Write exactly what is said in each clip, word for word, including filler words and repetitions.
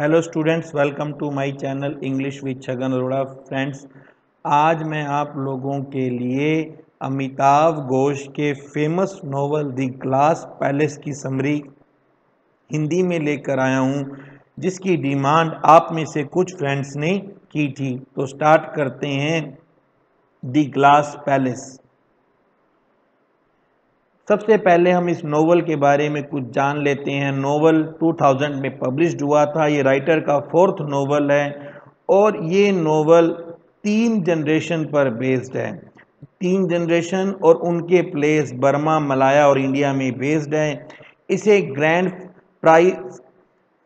Hello students, welcome to my channel English with Chhagan Arora. Friends, आज मैं आप लोगों के लिए अमिताव घोष के famous novel the glass palace की समरी हिंदी में लेकर आया हूँ, जिसकी डिमांड आप में से कुछ फ्रेंड्स ने की थी। तो स्टार्ट करते हैं द ग्लास पैलेस। सबसे पहले हम इस नोवेल के बारे में कुछ जान लेते हैं। नोवेल दो हज़ार में पब्लिश्ड हुआ था। ये राइटर का फोर्थ नोवेल है और ये नोवेल तीन जनरेशन पर बेस्ड है। तीन जनरेशन और उनके प्लेस बर्मा, मलाया और इंडिया में बेस्ड है। इसे grand prize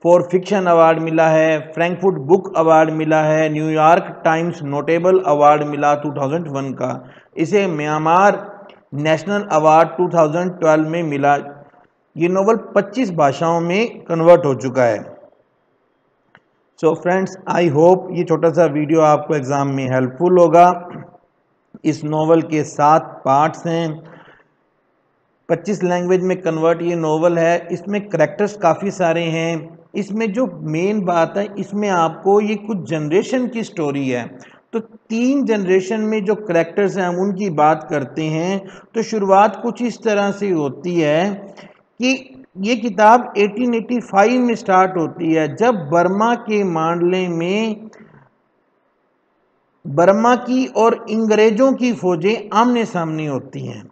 for fiction award मिला है, फ्रैंकफर्ट बुक अवार्ड मिला है, न्यूयॉर्क टाइम्स नोटेबल अवार्ड मिला दो हज़ार एक का। इसे म्यांमार नेशनल अवार्ड दो हज़ार बारह में मिला। ये नोवेल पच्चीस भाषाओं में कन्वर्ट हो चुका है। सो फ्रेंड्स, आई होप ये छोटा सा वीडियो आपको एग्ज़ाम में हेल्पफुल होगा। इस नोवेल के सात पार्ट्स हैं, पच्चीस लैंग्वेज में कन्वर्ट ये नोवेल है। इसमें करैक्टर्स काफ़ी सारे हैं। इसमें जो मेन बात है, इसमें आपको ये कुछ जनरेशन की स्टोरी है। तो तीन जनरेशन में जो करैक्टर्स हैं, हम उनकी बात करते हैं। तो शुरुआत कुछ इस तरह से होती है कि ये किताब अठारह सौ पचासी में स्टार्ट होती है, जब बर्मा के मांडले में बर्मा की और अंग्रेज़ों की फ़ौजें आमने सामने होती हैं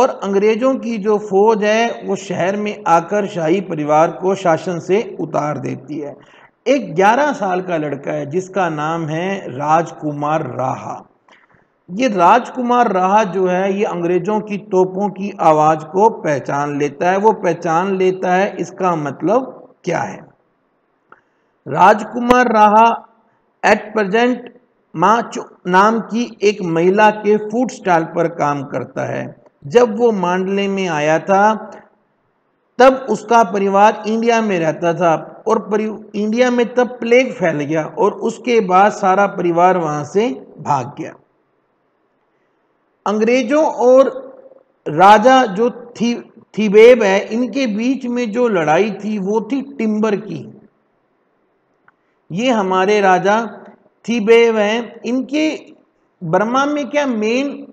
और अंग्रेज़ों की जो फ़ौज है वो शहर में आकर शाही परिवार को शासन से उतार देती है। एक ग्यारह साल का लड़का है जिसका नाम है राजकुमार राहा। ये राजकुमार राहा जो है, ये अंग्रेज़ों की तोपों की आवाज़ को पहचान लेता है। वो पहचान लेता है, इसका मतलब क्या है। राजकुमार राहा एट प्रेजेंट माचो नाम की एक महिला के फूड स्टॉल पर काम करता है। जब वो मांडले में आया था तब उसका परिवार इंडिया में रहता था और इंडिया में तब प्लेग फैल गया और उसके बाद सारा परिवार वहां से भाग गया। अंग्रेजों और राजा जो थी थीबेव है, इनके बीच में जो लड़ाई थी वो थी टिम्बर की। ये हमारे राजा थीबेव हैं, इनके बर्मा में क्या मेन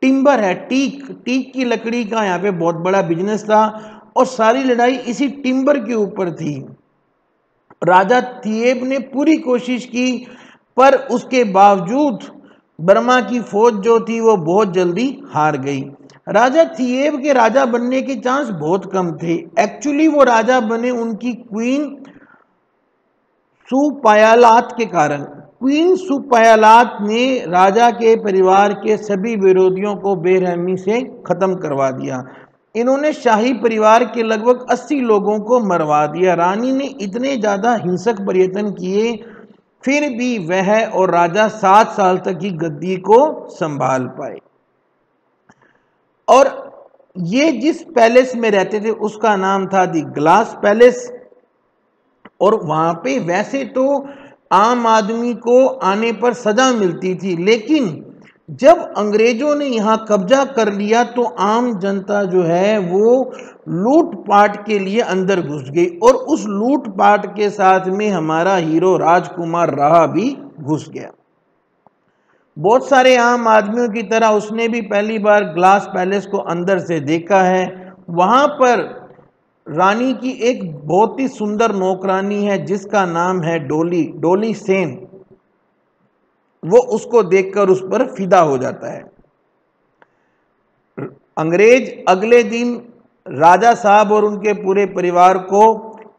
टिम्बर है, टीक टीक की लकड़ी का यहाँ पे बहुत बड़ा बिजनेस था और सारी लड़ाई इसी टिम्बर के ऊपर थी। राजा थिएब ने पूरी कोशिश की, पर उसके बावजूद बर्मा की फौज जो थी वो बहुत जल्दी हार गई। राजा थिएब के राजा बनने के चांस बहुत कम थे। एक्चुअली वो राजा बने उनकी क्वीन सुपायालात के कारण। क्वीन सुपायालात ने राजा के परिवार के सभी विरोधियों को बेरहमी से ख़त्म करवा दिया। इन्होंने शाही परिवार के लगभग अस्सी लोगों को मरवा दिया। रानी ने इतने ज़्यादा हिंसक प्रयत्न किए, फिर भी वह और राजा सात साल तक की गद्दी को संभाल पाए। और ये जिस पैलेस में रहते थे उसका नाम था द ग्लास पैलेस। और वहाँ पे वैसे तो आम आदमी को आने पर सजा मिलती थी, लेकिन जब अंग्रेजों ने यहाँ कब्जा कर लिया तो आम जनता जो है वो लूट पाट के लिए अंदर घुस गई और उस लूट पाट के साथ में हमारा हीरो राजकुमार राहा भी घुस गया। बहुत सारे आम आदमियों की तरह उसने भी पहली बार ग्लास पैलेस को अंदर से देखा है। वहाँ पर रानी की एक बहुत ही सुंदर नौकरानी है जिसका नाम है डोली डोली सेन। वो उसको देखकर उस पर फिदा हो जाता है। अंग्रेज अगले दिन राजा साहब और उनके पूरे परिवार को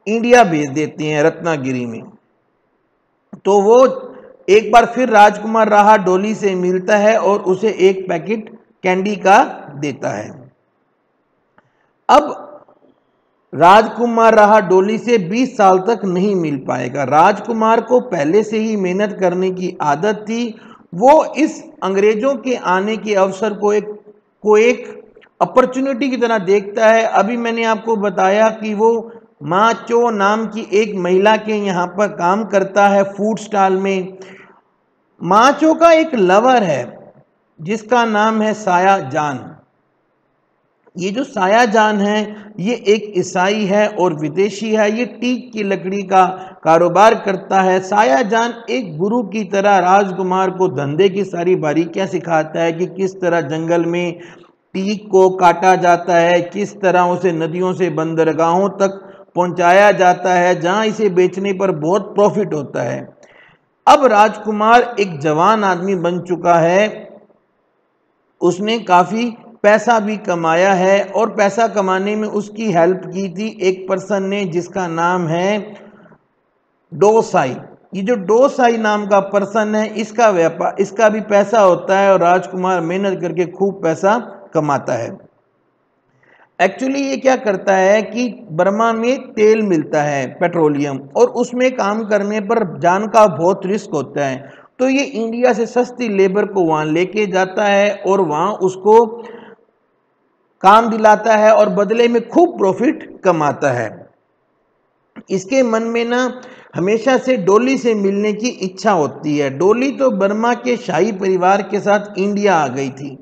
इंडिया भेज देते हैं, रत्नागिरी में। तो वो एक बार फिर राजकुमार राहा डोली से मिलता है और उसे एक पैकेट कैंडी का देता है। अब राजकुमार राहा डोली से बीस साल तक नहीं मिल पाएगा। राजकुमार को पहले से ही मेहनत करने की आदत थी। वो इस अंग्रेज़ों के आने के अवसर को एक को एक अपॉर्चुनिटी की तरह देखता है। अभी मैंने आपको बताया कि वो माचो नाम की एक महिला के यहाँ पर काम करता है फूड स्टॉल में। माचो का एक लवर है जिसका नाम है साया जान। ये जो साया जान है ये एक ईसाई है और विदेशी है, ये टीक की लकड़ी का कारोबार करता है। साया जान एक गुरु की तरह राजकुमार को धंधे की सारी बारीकियां सिखाता है कि किस तरह जंगल में टीक को काटा जाता है, किस तरह उसे नदियों से बंदरगाहों तक पहुंचाया जाता है जहां इसे बेचने पर बहुत प्रॉफिट होता है। अब राजकुमार एक जवान आदमी बन चुका है, उसने काफ़ी पैसा भी कमाया है और पैसा कमाने में उसकी हेल्प की थी एक पर्सन ने जिसका नाम है डोसाई। ये जो डोसाई नाम का पर्सन है इसका व्यापार इसका भी पैसा होता है और राजकुमार मेहनत करके खूब पैसा कमाता है। एक्चुअली ये क्या करता है कि बर्मा में तेल मिलता है पेट्रोलियम और उसमें काम करने पर जान का बहुत रिस्क होता है, तो ये इंडिया से सस्ती लेबर को वहाँ लेके जाता है और वहाँ उसको काम दिलाता है और बदले में खूब प्रॉफिट कमाता है। इसके मन में ना हमेशा से डोली से मिलने की इच्छा होती है। डोली तो बर्मा के शाही परिवार के साथ इंडिया आ गई थी।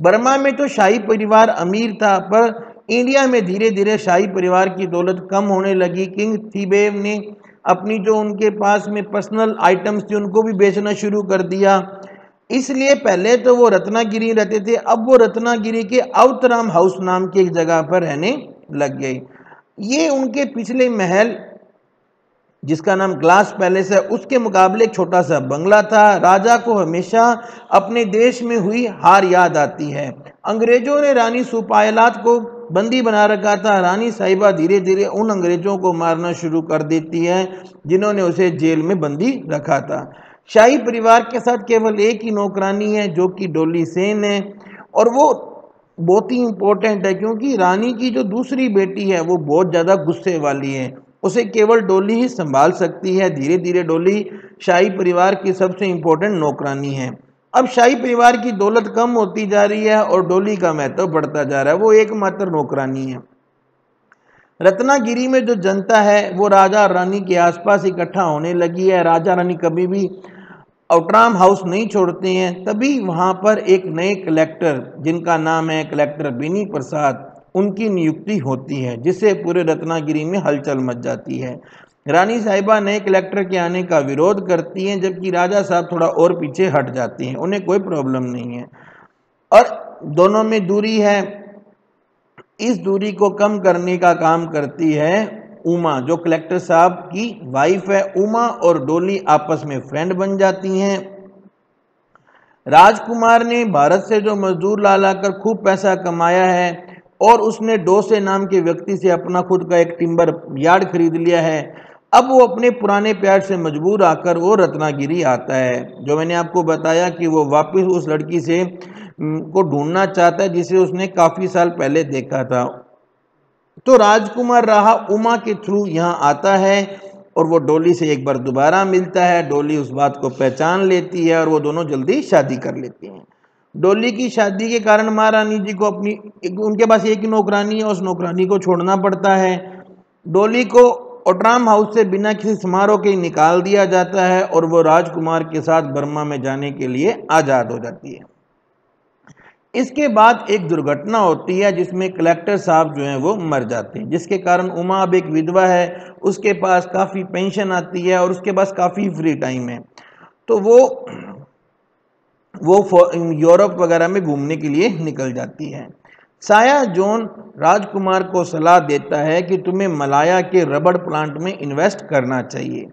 बर्मा में तो शाही परिवार अमीर था पर इंडिया में धीरे धीरे शाही परिवार की दौलत कम होने लगी। किंग थीबेव ने अपनी जो उनके पास में पर्सनल आइटम्स थी उनको भी बेचना शुरू कर दिया, इसलिए पहले तो वो रत्नागिरी रहते थे, अब वो रत्नागिरी के आउतराम हाउस नाम की एक जगह पर रहने लग गए। ये उनके पिछले महल जिसका नाम ग्लास पैलेस है उसके मुकाबले एक छोटा सा बंगला था। राजा को हमेशा अपने देश में हुई हार याद आती है। अंग्रेजों ने रानी सुपायलात को बंदी बना रखा था। रानी साहिबा धीरे धीरे उन अंग्रेजों को मारना शुरू कर देती है जिन्होंने उसे जेल में बंदी रखा था। शाही परिवार के साथ केवल एक ही नौकरानी है जो कि डोली सेन है और वो बहुत ही इम्पोर्टेंट है क्योंकि रानी की जो दूसरी बेटी है वो बहुत ज़्यादा गुस्से वाली है, उसे केवल डोली ही संभाल सकती है। धीरे धीरे डोली शाही परिवार की सबसे इम्पोर्टेंट नौकरानी है। अब शाही परिवार की दौलत कम होती जा रही है और डोली का महत्व बढ़ता जा रहा है, वो एकमात्र नौकरानी है। रत्नागिरी में जो जनता है वो राजा और रानी के आसपास इकट्ठा होने लगी है। राजा रानी कभी भी आउटराम हाउस नहीं छोड़ते हैं। तभी वहाँ पर एक नए कलेक्टर जिनका नाम है कलेक्टर बेनी प्रसाद, उनकी नियुक्ति होती है जिससे पूरे रत्नागिरी में हलचल मच जाती है। रानी साहिबा नए कलेक्टर के आने का विरोध करती हैं जबकि राजा साहब थोड़ा और पीछे हट जाती हैं, उन्हें कोई प्रॉब्लम नहीं है और दोनों में दूरी है। इस दूरी को कम करने का काम करती है उमा जो कलेक्टर साहब की वाइफ है। उमा और डोली आपस में फ्रेंड बन जाती हैं। राजकुमार ने भारत से जो मजदूर ला ला कर खूब पैसा कमाया है और उसने डोसे नाम के व्यक्ति से अपना खुद का एक टिम्बर यार्ड खरीद लिया है। अब वो अपने पुराने प्यार से मजबूर आकर वो रत्नागिरी आता है। जो मैंने आपको बताया कि वो वापस उस लड़की से को ढूंढना चाहता है जिसे उसने काफ़ी साल पहले देखा था। तो राजकुमार राहा उमा के थ्रू यहाँ आता है और वो डोली से एक बार दोबारा मिलता है। डोली उस बात को पहचान लेती है और वो दोनों जल्दी शादी कर लेती हैं। डोली की शादी के कारण महारानी जी को अपनी उनके पास एक ही नौकरानी है, उस नौकरानी को छोड़ना पड़ता है। डोली को आउटराम हाउस से बिना किसी समारोह के निकाल दिया जाता है और वो राजकुमार के साथ बर्मा में जाने के लिए आज़ाद हो जाती है। इसके बाद एक दुर्घटना होती है जिसमें कलेक्टर साहब जो हैं वो मर जाते हैं, जिसके कारण उमा अब एक विधवा है। उसके पास काफ़ी पेंशन आती है और उसके पास काफ़ी फ्री टाइम है, तो वो वो यूरोप वगैरह में घूमने के लिए निकल जाती है। साया जॉन राजकुमार को सलाह देता है कि तुम्हें मलाया के रबड़ प्लांट में इन्वेस्ट करना चाहिए।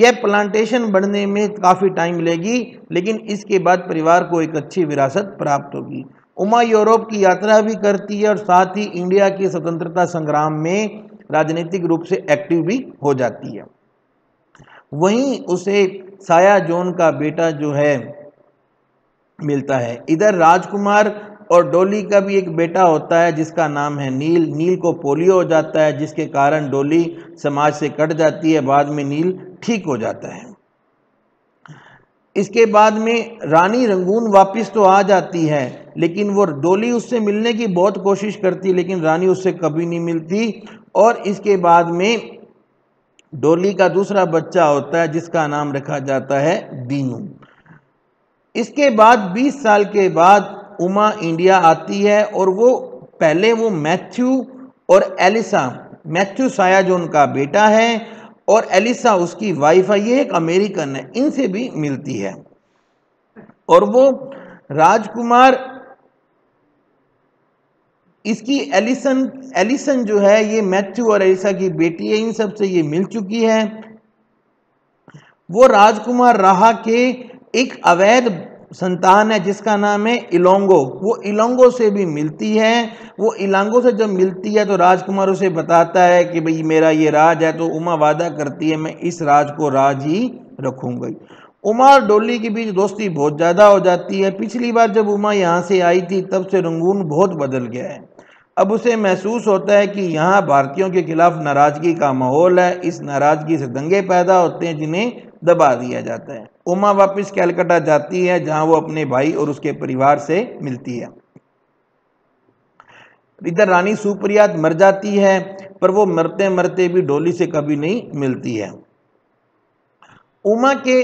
यह प्लांटेशन बढ़ने में काफ़ी टाइम लेगी लेकिन इसके बाद परिवार को एक अच्छी विरासत प्राप्त होगी। उमा यूरोप की यात्रा भी करती है और साथ ही इंडिया की स्वतंत्रता संग्राम में राजनीतिक रूप से एक्टिव भी हो जाती है। वहीं उसे साया जॉन का बेटा जो है मिलता है। इधर राजकुमार और डोली का भी एक बेटा होता है जिसका नाम है नील। नील को पोलियो हो जाता है जिसके कारण डोली समाज से कट जाती है, बाद में नील ठीक हो जाता है। इसके बाद में रानी रंगून वापस तो आ जाती है लेकिन वो डोली उससे मिलने की बहुत कोशिश करती है लेकिन रानी उससे कभी नहीं मिलती। और इसके बाद में डोली का दूसरा बच्चा होता है जिसका नाम रखा जाता है दीनू। इसके बाद बीस साल के बाद उमा इंडिया आती है और वो पहले वो मैथ्यू और एलिसा, मैथ्यू साया जॉन का बेटा है और एलिसा उसकी वाइफ है, ये एक अमेरिकन है, इनसे भी मिलती है। और वो राजकुमार, इसकी एलिसन एलिसन जो है ये मैथ्यू और एलिसा की बेटी है, इन सब से ये मिल चुकी है। वो राजकुमार राहा के एक अवैध संतान है जिसका नाम है इलोंगो, वो इलोंगो से भी मिलती है। वो इलोंगो से जब मिलती है तो राजकुमार उसे बताता है कि भाई मेरा ये राज है, तो उमा वादा करती है मैं इस राज को राज ही रखूंगी। उमा और डोली के बीच दोस्ती बहुत ज़्यादा हो जाती है। पिछली बार जब उमा यहाँ से आई थी तब से रंगून बहुत बदल गया है। अब उसे महसूस होता है कि यहाँ भारतीयों के खिलाफ नाराज़गी का माहौल है, इस नाराज़गी से दंगे पैदा होते हैं जिन्हें दबा दिया जाता है। उमा वापस कलकत्ता जाती है जहां वो अपने भाई और उसके परिवार से मिलती है। इधर रानी सुप्रियात मर जाती है पर वो मरते मरते भी डोली से कभी नहीं मिलती है। उमा के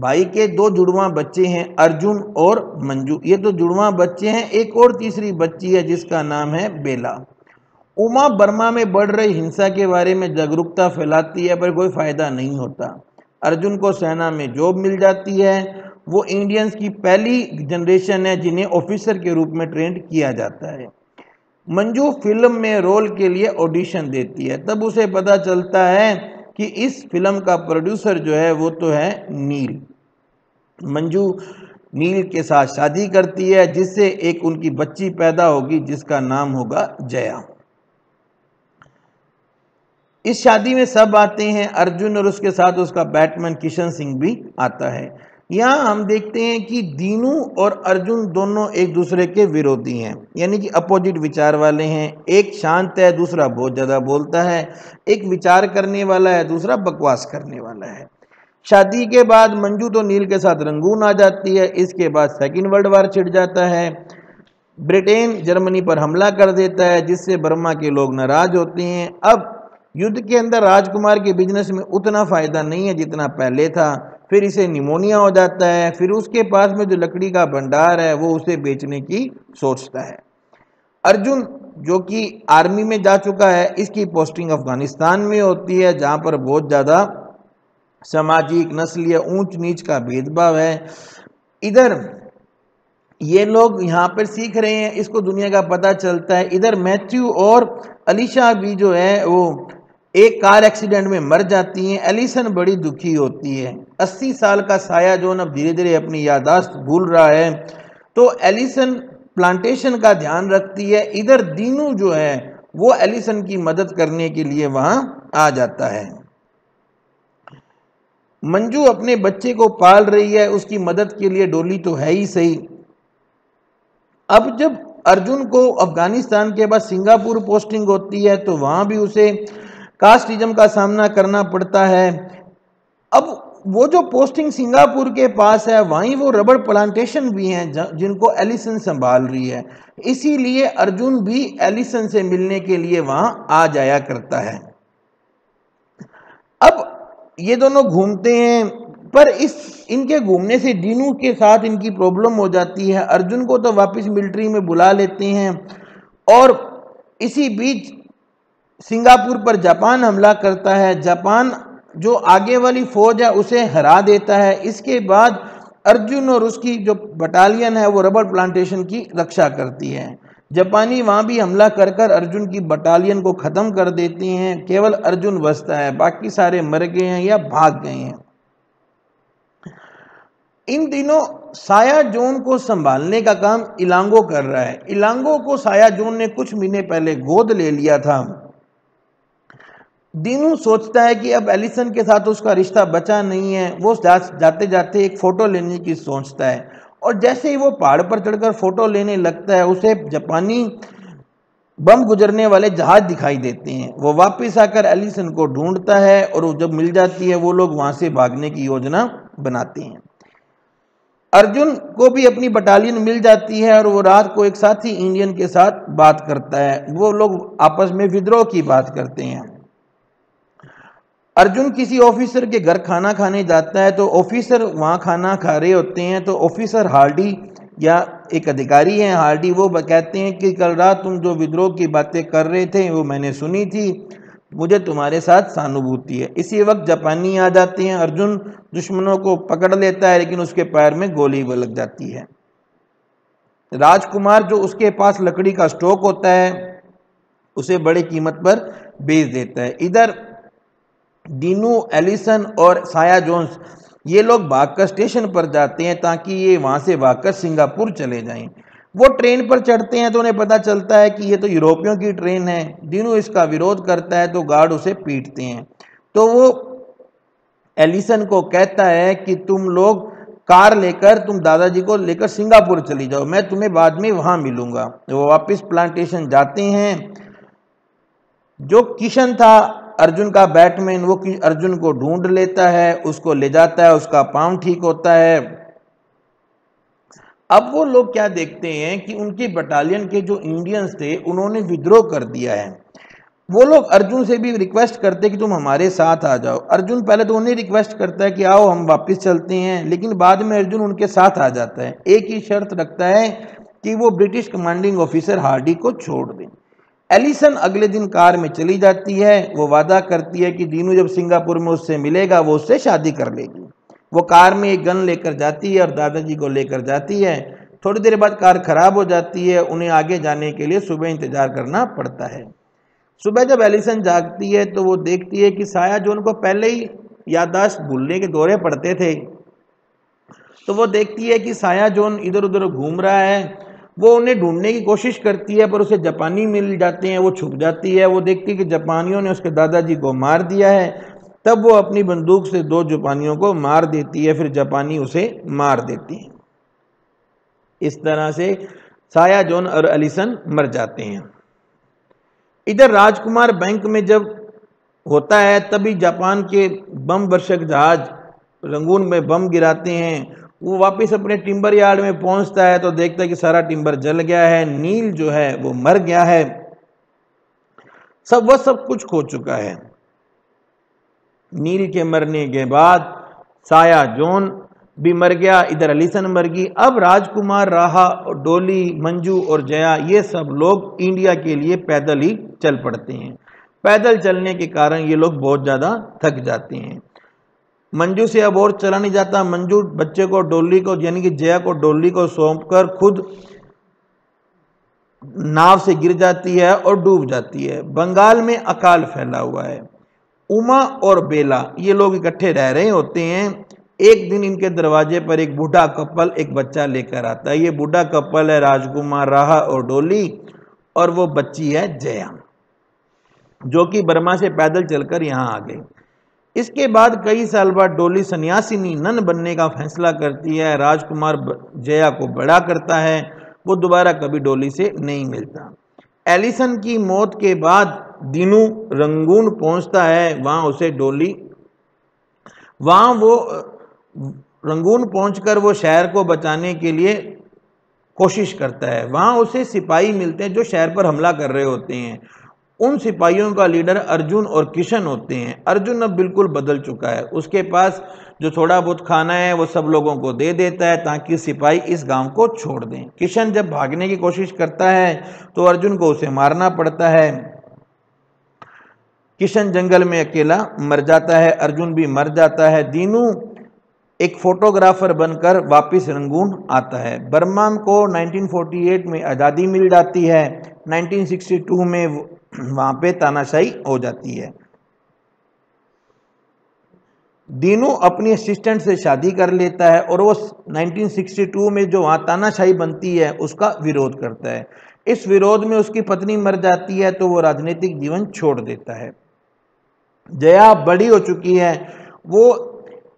भाई के दो जुड़वा बच्चे हैं, अर्जुन और मंजू, ये दो जुड़वा बच्चे हैं। एक और तीसरी बच्ची है जिसका नाम है बेला। उमा बर्मा में बढ़ रही हिंसा के बारे में जागरूकता फैलाती है पर कोई फायदा नहीं होता। अर्जुन को सेना में जॉब मिल जाती है। वो इंडियंस की पहली जनरेशन है जिन्हें ऑफिसर के रूप में ट्रेंड किया जाता है। मंजू फिल्म में रोल के लिए ऑडिशन देती है, तब उसे पता चलता है कि इस फिल्म का प्रोड्यूसर जो है वो तो है नील। मंजू नील के साथ शादी करती है जिससे एक उनकी बच्ची पैदा होगी जिसका नाम होगा जया। इस शादी में सब आते हैं, अर्जुन और उसके साथ उसका बैटमैन किशन सिंह भी आता है। यहाँ हम देखते हैं कि दीनू और अर्जुन दोनों एक दूसरे के विरोधी हैं, यानी कि अपोजिट विचार वाले हैं। एक शांत है, दूसरा बहुत ज़्यादा बोलता है। एक विचार करने वाला है, दूसरा बकवास करने वाला है। शादी के बाद मंजू तो नील के साथ रंगून आ जाती है। इसके बाद सेकेंड वर्ल्ड वार छिड़ जाता है। ब्रिटेन जर्मनी पर हमला कर देता है जिससे बर्मा के लोग नाराज होते हैं। अब युद्ध के अंदर राजकुमार के बिजनेस में उतना फ़ायदा नहीं है जितना पहले था। फिर इसे निमोनिया हो जाता है। फिर उसके पास में जो लकड़ी का भंडार है वो उसे बेचने की सोचता है। अर्जुन जो कि आर्मी में जा चुका है, इसकी पोस्टिंग अफगानिस्तान में होती है जहाँ पर बहुत ज़्यादा सामाजिक, नस्लीय, ऊंच नीच का भेदभाव है। इधर ये लोग यहाँ पर सीख रहे हैं, इसको दुनिया का पता चलता है। इधर मैथ्यू और अलीशा भी जो है वो एक कार एक्सीडेंट में मर जाती हैं। एलिसन बड़ी दुखी होती है। अस्सी साल का साया जॉन अब धीरे धीरे अपनी याददाश्त भूल रहा है, तो एलिसन प्लांटेशन का ध्यान रखती है। इधर दीनू जो है वो एलिसन की मदद करने के लिए वहाँ आ जाता है। मंजू अपने बच्चे को पाल रही है, उसकी मदद के लिए डोली तो है ही सही। अब जब अर्जुन को अफगानिस्तान के बाद सिंगापुर पोस्टिंग होती है तो वहाँ भी उसे कास्टिज्म का सामना करना पड़ता है। अब वो जो पोस्टिंग सिंगापुर के पास है वहीं वो रबड़ प्लांटेशन भी हैं जिनको एलिसन संभाल रही है, इसीलिए अर्जुन भी एलिसन से मिलने के लिए वहाँ आ जाया करता है। अब ये दोनों घूमते हैं पर इस इनके घूमने से दीनू के साथ इनकी प्रॉब्लम हो जाती है। अर्जुन को तो वापस मिलिट्री में बुला लेते हैं और इसी बीच सिंगापुर पर जापान हमला करता है। जापान जो आगे वाली फौज है उसे हरा देता है। इसके बाद अर्जुन और उसकी जो बटालियन है वो रबर प्लांटेशन की रक्षा करती है। जापानी वहाँ भी हमला कर कर अर्जुन की बटालियन को ख़त्म कर देते हैं। केवल अर्जुन बचता है, बाकी सारे मर गए हैं या भाग गए हैं। इन दिनों साया जॉन को संभालने का काम इलोंगो कर रहा है। इलोंगो को साया जॉन ने कुछ महीने पहले गोद ले लिया था। दीनू सोचता है कि अब एलिसन के साथ उसका रिश्ता बचा नहीं है। वो जाते जाते एक फ़ोटो लेने की सोचता है और जैसे ही वो पहाड़ पर चढ़कर फ़ोटो लेने लगता है उसे जापानी बम गुजरने वाले जहाज़ दिखाई देते हैं। वो वापस आकर एलिसन को ढूंढता है और जब मिल जाती है वो लोग वहाँ से भागने की योजना बनाते हैं। अर्जुन को भी अपनी बटालियन मिल जाती है और वो रात को एक साथी इंडियन के साथ बात करता है। वो लोग आपस में विद्रोह की बात करते हैं। अर्जुन किसी ऑफिसर के घर खाना खाने जाता है तो ऑफिसर वहाँ खाना खा रहे होते हैं। तो ऑफिसर हार्डी या एक अधिकारी हैं हार्डी, वो कहते हैं कि कल रात तुम जो विद्रोह की बातें कर रहे थे वो मैंने सुनी थी, मुझे तुम्हारे साथ सहानुभूति है। इसी वक्त जापानी आ जाते हैं, अर्जुन दुश्मनों को पकड़ लेता है लेकिन उसके पैर में गोली लग जाती है। राजकुमार जो उसके पास लकड़ी का स्टॉक होता है उसे बड़े कीमत पर बेच देता है। इधर डीनू, एलिसन और साया जोन्स ये लोग भागकर स्टेशन पर जाते हैं ताकि ये वहाँ से भागकर सिंगापुर चले जाएं। वो ट्रेन पर चढ़ते हैं तो उन्हें पता चलता है कि ये तो यूरोपियों की ट्रेन है। डीनू इसका विरोध करता है तो गार्ड उसे पीटते हैं, तो वो एलिसन को कहता है कि तुम लोग कार लेकर तुम दादाजी को लेकर सिंगापुर चली जाओ, मैं तुम्हें बाद में वहाँ मिलूँगा। वो वापस प्लांटेशन जाते हैं। जो किशन था अर्जुन का बैटमैन, वो अर्जुन को ढूंढ लेता है, उसको ले जाता है, उसका पाँव ठीक होता है। अब वो लोग क्या देखते हैं कि उनकी बटालियन के जो इंडियंस थे उन्होंने विद्रोह कर दिया है। वो लोग अर्जुन से भी रिक्वेस्ट करते कि तुम हमारे साथ आ जाओ। अर्जुन पहले तो उन्हें रिक्वेस्ट करता है कि आओ हम वापस चलते हैं, लेकिन बाद में अर्जुन उनके साथ आ जाता है, एक ही शर्त रखता है कि वो ब्रिटिश कमांडिंग ऑफिसर हार्डी को छोड़ दें। एलिसन अगले दिन कार में चली जाती है, वो वादा करती है कि डीनू जब सिंगापुर में उससे मिलेगा वो उससे शादी कर लेगी। वो कार में एक गन लेकर जाती है और दादाजी को लेकर जाती है। थोड़ी देर बाद कार खराब हो जाती है, उन्हें आगे जाने के लिए सुबह इंतजार करना पड़ता है। सुबह जब एलिसन जागती है तो वो देखती है कि साया जो उनको पहले ही याददाश्त भूलने के दौरे पड़ते थे, तो वो देखती है कि साया जोन इधर उधर घूम रहा है। वो उन्हें ढूंढने की कोशिश करती है पर उसे जापानी मिल जाते हैं, वो छुप जाती है। वो देखती है कि जापानियों ने उसके दादाजी को मार दिया है, तब वो अपनी बंदूक से दो जापानियों को मार देती है, फिर जापानी उसे मार देती है। इस तरह से साया जोन और एलिसन मर जाते हैं। इधर राजकुमार बैंक में जब होता है तभी जापान के बम वर्षक जहाज रंगून में बम गिराते हैं। वो वापस अपने टिम्बर यार्ड में पहुंचता है तो देखता है कि सारा टिम्बर जल गया है, नील जो है वो मर गया है, सब वह सब कुछ खो चुका है। नील के मरने के बाद साया जोन भी मर गया, इधर एलिसन मर गई। अब राजकुमार राहा, डोली, मंजू और जया ये सब लोग इंडिया के लिए पैदल ही चल पड़ते हैं। पैदल चलने के कारण ये लोग बहुत ज़्यादा थक जाते हैं। मंजू से अब और चला नहीं जाता। मंजू बच्चे को डोली को यानी कि जया को डोली को सौंपकर खुद नाव से गिर जाती है और डूब जाती है। बंगाल में अकाल फैला हुआ है। उमा और बेला ये लोग इकट्ठे रह रहे होते हैं। एक दिन इनके दरवाजे पर एक बूढ़ा कपल एक बच्चा लेकर आता है। ये बूढ़ा कपल है राजकुमार राहा और डोली, और वो बच्ची है जया जो कि बर्मा से पैदल चलकर यहाँ आ गई। इसके बाद कई साल बाद डोली सन्यासिनी नन बनने का फैसला करती है। राजकुमार जया को बड़ा करता है, वो दोबारा कभी डोली से नहीं मिलता। एलिसन की मौत के बाद दिनू रंगून पहुँचता है। वहाँ उसे डोली वहाँ वो रंगून पहुंचकर वो शहर को बचाने के लिए कोशिश करता है। वहाँ उसे सिपाही मिलते हैं जो शहर पर हमला कर रहे होते हैं। उन सिपाहियों का लीडर अर्जुन और किशन होते हैं। अर्जुन अब बिल्कुल बदल चुका है, उसके पास जो थोड़ा बहुत खाना है वो सब लोगों को दे देता है ताकि सिपाही इस गांव को छोड़ दें। किशन जब भागने की कोशिश करता है तो अर्जुन को उसे मारना पड़ता है। किशन जंगल में अकेला मर जाता है, अर्जुन भी मर जाता है। दीनू एक फोटोग्राफर बनकर वापस रंगून आता है। बर्मा को उन्नीस सौ अड़तालीस में आज़ादी मिल जाती है। उन्नीस सौ बासठ में वहाँ पे तानाशाही हो जाती है। दीनू अपनी असिस्टेंट से शादी कर लेता है और वो उन्नीस सौ बासठ में जो वहाँ तानाशाही बनती है उसका विरोध करता है। इस विरोध में उसकी पत्नी मर जाती है तो वो राजनीतिक जीवन छोड़ देता है। जया बड़ी हो चुकी है, वो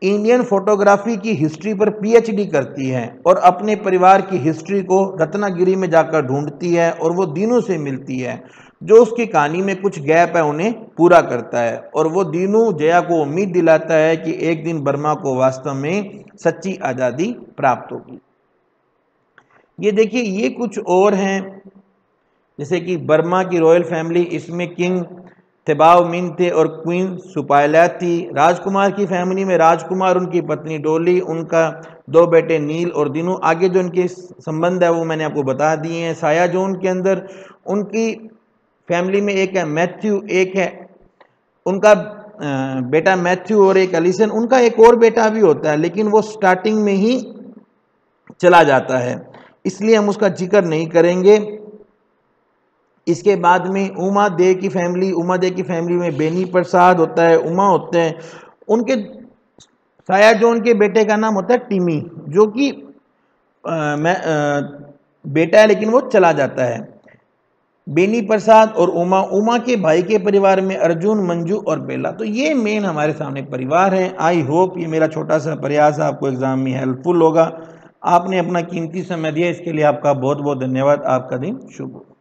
इंडियन फोटोग्राफी की हिस्ट्री पर पीएचडी करती है और अपने परिवार की हिस्ट्री को रत्नागिरी में जाकर ढूंढती है और वो दीनू से मिलती है। जो उसकी कहानी में कुछ गैप है उन्हें पूरा करता है और वो दीनू जया को उम्मीद दिलाता है कि एक दिन बर्मा को वास्तव में सच्ची आज़ादी प्राप्त होगी। ये देखिए ये कुछ और हैं, जैसे कि बर्मा की रॉयल फैमिली, इसमें किंग थेबाव मिनते और क्वीन सुपायलत थी। राजकुमार की फैमिली में राजकुमार, उनकी पत्नी डोली, उनका दो बेटे नील और दिनू। आगे जो उनके संबंध है वो मैंने आपको बता दिए हैं। साया जोन के अंदर उनकी फैमिली में एक है मैथ्यू, एक है उनका बेटा मैथ्यू और एक एलिसन। उनका एक और बेटा भी होता है लेकिन वो स्टार्टिंग में ही चला जाता है इसलिए हम उसका जिक्र नहीं करेंगे। इसके बाद में उमा दे की फैमिली, उमा दे की फैमिली में बेनी प्रसाद होता है, उमा होते हैं। उनके साया जोन के बेटे का नाम होता है टिमी, जो कि बेटा है लेकिन वो चला जाता है। बेनी प्रसाद और उमा, उमा के भाई के परिवार में अर्जुन, मंजू और बेला। तो ये मेन हमारे सामने परिवार हैं। आई होप ये मेरा छोटा सा प्रयास आपको एग्ज़ाम में हेल्पफुल होगा। आपने अपना कीमती समय दिया इसके लिए आपका बहुत बहुत धन्यवाद। आपका दिन शुभ हो।